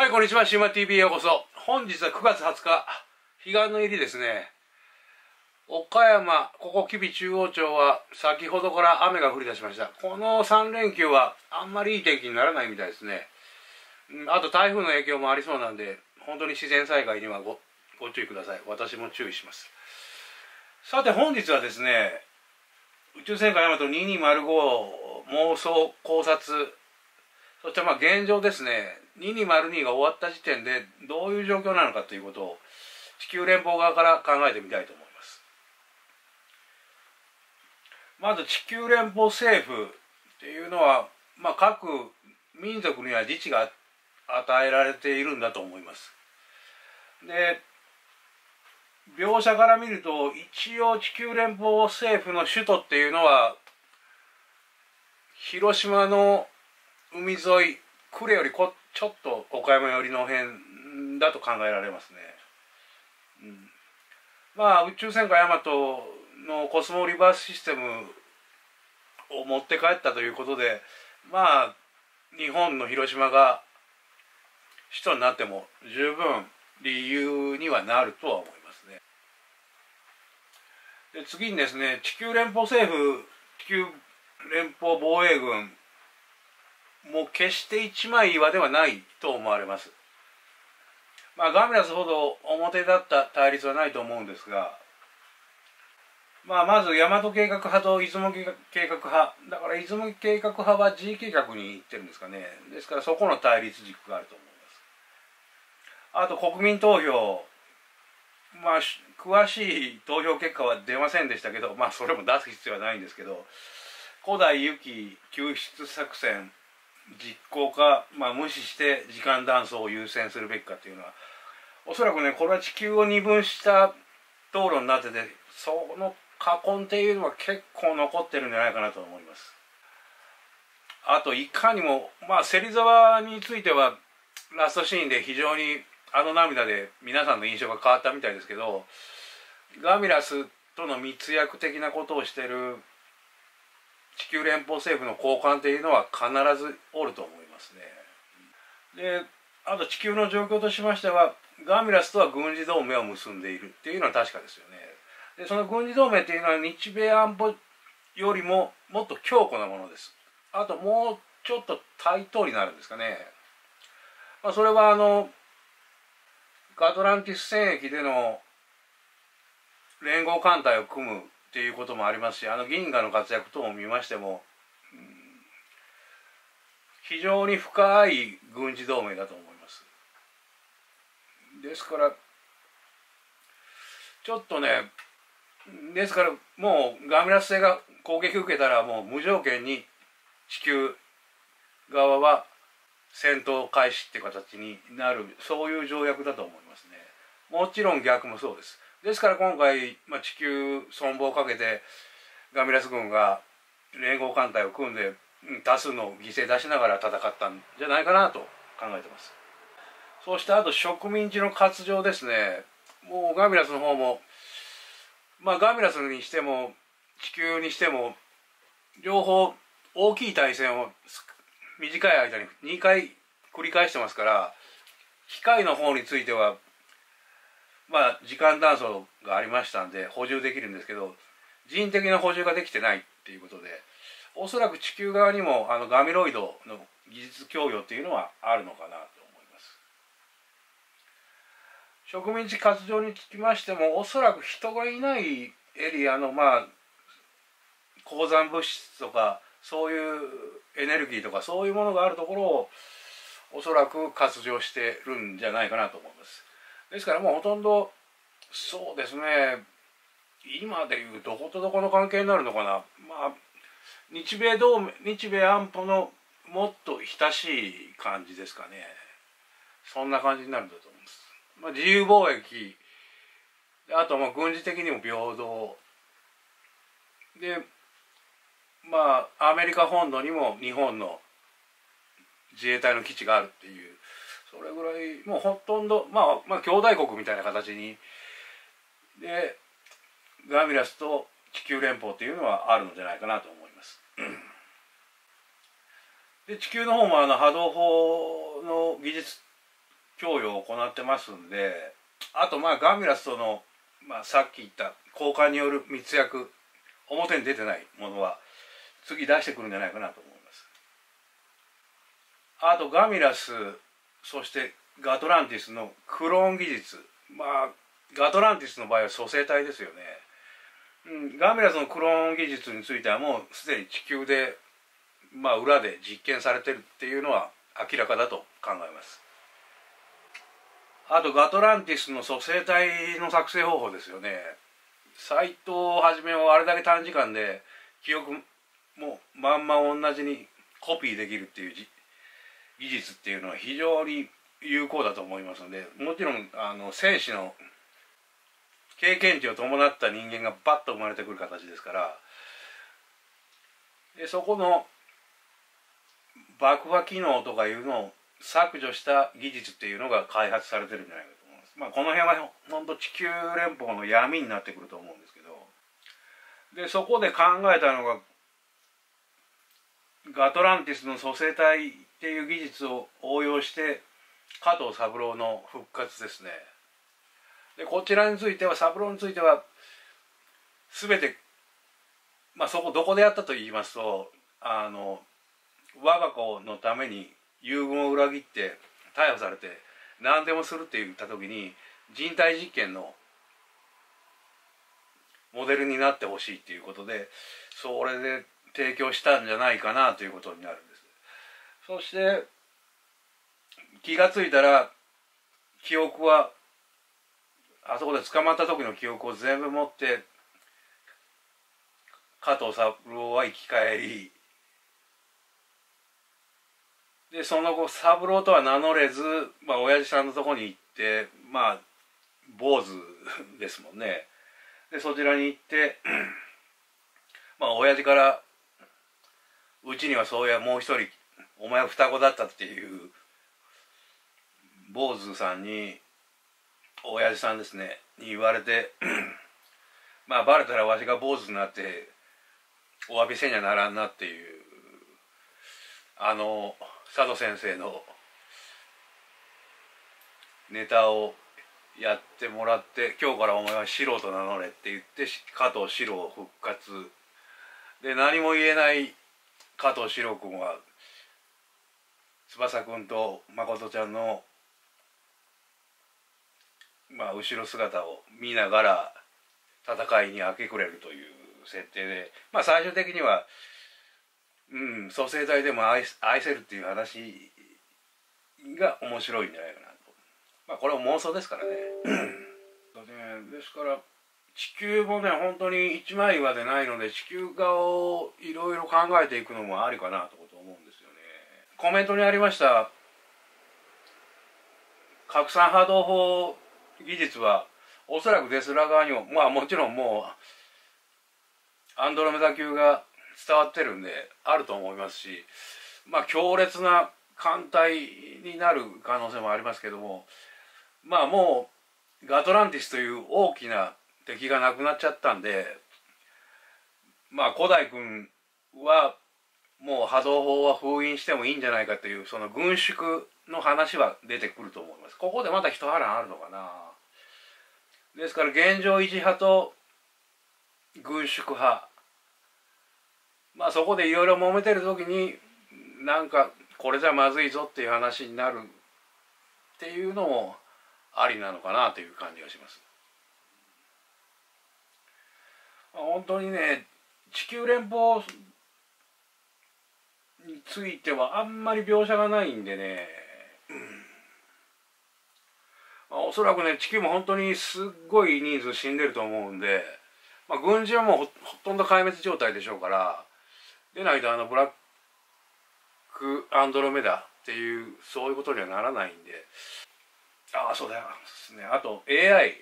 はい、こんにちは。シウマ TV へようこそ。本日は9月20日、彼岸の入りですね。岡山、ここ吉備中央町は先ほどから雨が降り出しました。この3連休はあんまりいい天気にならないみたいですね。あと台風の影響もありそうなんで、本当に自然災害にはご注意ください。私も注意します。さて本日はですね、宇宙戦艦ヤマト2205妄想考察、そしてまあ現状ですね、2202が終わった時点でどういう状況なのかということを地球連邦側から考えてみたいと思います。まず地球連邦政府っていうのは、まあ、各民族には自治が与えられているんだと思います。で、描写から見ると一応地球連邦政府の首都っていうのは広島の海沿い、呉よりちょっと岡山寄りの辺だと考えられますね。まあ宇宙戦艦ヤマトのコスモリバースシステムを持って帰ったということで、まあ日本の広島が首都になっても十分理由にはなるとは思いますね。で次にですね、地球連邦防衛軍もう決して一枚岩ではないと思われます。まあガミラスほど表立った対立はないと思うんですが、まあまず大和計画派と出雲計画派、だから出雲計画派は G 計画に行ってるんですかね。ですからそこの対立軸があると思います。あと国民投票、まあ詳しい投票結果は出ませんでしたけど、まあそれも出す必要はないんですけど、古代ユキ救出作戦実行か、まあ、無視して時間断層を優先するべきかというのはおそらくね、これは地球を二分した道路になってて、その禍根っていうのは結構残ってるんじゃないかなと思います。あといかにもまあ芹沢についてはラストシーンで非常にあの涙で皆さんの印象が変わったみたいですけど、ガミラスとの密約的なことをしてる地球連邦政府の高官というのは必ずおると思いますね。であと地球の状況としましては、ガミラスとは軍事同盟を結んでいるっていうのは確かですよね。でその軍事同盟っていうのは日米安保よりももっと強固なものです。あともうちょっと対等になるんですかね。まあ、それはガトランティス戦役での連合艦隊を組むっていうこともありますし、銀河の活躍等を見ましても、非常に深い軍事同盟だと思います。ですからちょっとね、ですからもうガミラス星が攻撃を受けたらもう無条件に地球側は戦闘開始って形になる、そういう条約だと思いますね。もちろん逆もそうです。ですから今回、まあ、地球存亡をかけてガミラス軍が連合艦隊を組んで多数の犠牲出しながら戦ったんじゃないかなと考えてます。そしてあと植民地の割譲ですね。もうガミラスの方もまあガミラスにしても地球にしても両方大きい対戦を短い間に2回繰り返してますから、機械の方についてはまあ時間断層がありましたんで補充できるんですけど、人的な補充ができてないっていうことで、おそらく地球側にもガミロイドの技術供与っていうのはあるのかなと思います。植民地割譲につきましても、おそらく人がいないエリアのまあ鉱山物質とかそういうエネルギーとかそういうものがあるところをおそらく割譲してるんじゃないかなと思います。ですからもうほとんどそうですね、今でいうどことどこの関係になるのかな、まあ日米安保のもっと親しい感じですかね。そんな感じになるんだと思います。まあ、自由貿易、あとまあ軍事的にも平等で、まあアメリカ本土にも日本の自衛隊の基地があるっていう。それぐらいもうほとんどまあ兄弟国みたいな形にでガミラスと地球連邦っていうのはあるのじゃないかなと思います。で地球の方も波動砲の技術供与を行ってますんで、あとまあガンビラスとの、さっき言った交換による密約、表に出てないものは次出してくるんじゃないかなと思います。あとガミラス、そしてガトランティスのクローン技術、ガトランティスの場合は組成体ですよね。ガミラスのクローン技術についてはもうすでに地球で、裏で実験されてるっていうのは明らかだと考えます。あとガトランティスの組成体の作成方法ですよね。斎藤はじめをあれだけ短時間で記憶もまんま同じにコピーできるっていう技術っていうのは非常に有効だと思いますので、もちろん生死の経験値を伴った人間がバッと生まれてくる形ですから、でそこの爆破機能とかいうのを削除した技術っていうのが開発されてるんじゃないかと思います。この辺はほんと地球連邦の闇になってくると思うんですけど、でそこで考えたのがガトランティスの組成体っていう技術を応用して加藤三郎の復活ですね。でこちらについては、三郎については全て、どこでやったと言いますと、我が子のために友軍を裏切って逮捕されて何でもするって言った時に、人体実験のモデルになってほしいっていうことで、それで提供したんじゃないかなということになるんです。そして気がついたら記憶は、あそこで捕まった時の記憶を全部持って加藤三郎は生き返りで、その後三郎とは名乗れず、親父さんのとこに行って、坊主ですもんね。でそちらに行って親父から「うちにはそういやもう一人お前は双子だった」っていう坊主さんに、親父さんですね、に言われてバレたらわしが坊主になってお詫びせにゃならんなっていう、佐渡先生のネタをやってもらって、今日からお前は四郎と名乗れって言って、加藤四郎復活で、何も言えない加藤四郎君は翼君と誠ちゃんの後ろ姿を見ながら戦いに明け暮れるという設定で、最終的には組成体でも愛せるっていう話が面白いんじゃないかなと。これは妄想ですからね。ですから地球もね、本当に一枚岩でないので、地球化をいろいろ考えていくのもありかなと思うんですよね。コメントにありました拡散波動砲技術はおそらくデスラ側にも、もちろんもうアンドロメダ級が伝わってるんであると思いますし、強烈な艦隊になる可能性もありますけども、もうガトランティスという大きな敵がなくなっちゃったんで、古代君はもう波動砲は封印してもいいんじゃないかという、その軍縮の話は出てくると思います。ここでまた一波乱あるのかな。ですから現状維持派と軍縮派、そこでいろいろ揉めてる時に、これじゃまずいぞっていう話になるっていうのもありなのかなという感じがします。本当にね、地球連邦についてはあんまり描写がないんでね、おそらくね、地球も本当にすっごい人数死んでると思うんで、軍事はもうほとんど壊滅状態でしょうから、でないとブラックアンドロメダっていう、そういうことにはならないんで。そうだよですね。あと AI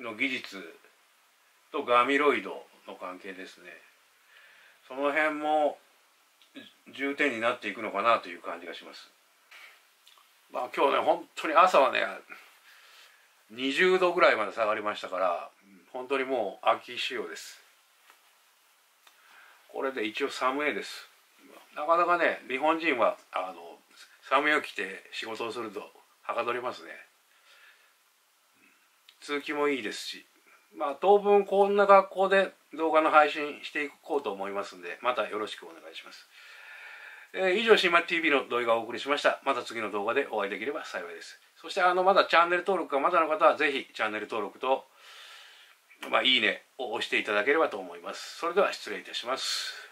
の技術とガミロイドの関係ですね。その辺も重点になっていくのかなという感じがします。今日ね、本当に朝はね20度ぐらいまで下がりましたから、本当にもう秋仕様です。これで一応寒いです。なかなかね、日本人は寒いを着て仕事をするとはかどりますね。通気もいいですし、まあ当分こんな格好で動画の配信していこうと思いますんで、またよろしくお願いします。以上、新町 TV の動画をお送りしました。また次の動画でお会いできれば幸いです。そして、まだチャンネル登録がまだの方は、ぜひチャンネル登録と、いいねを押していただければと思います。それでは失礼いたします。